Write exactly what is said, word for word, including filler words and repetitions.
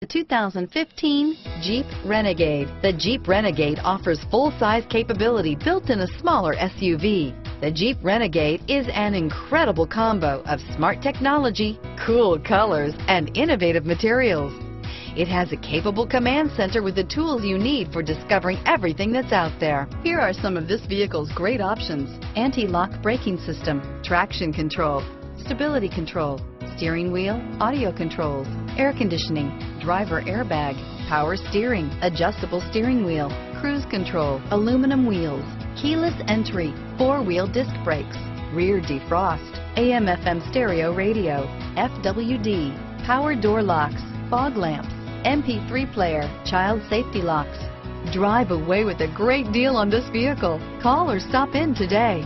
The two thousand fifteen Jeep Renegade. The Jeep Renegade offers full-size capability built in a smaller S U V. The Jeep Renegade is an incredible combo of smart technology, cool colors, and innovative materials. It has a capable command center with the tools you need for discovering everything that's out there. Here are some of this vehicle's great options: anti-lock braking system, traction control, stability control, steering wheel audio controls, air conditioning, driver airbag, power steering, adjustable steering wheel, cruise control, aluminum wheels, keyless entry, four-wheel disc brakes, rear defrost, A M F M stereo radio, F W D, power door locks, fog lamps, M P three player, child safety locks. Drive away with a great deal on this vehicle. Call or stop in today.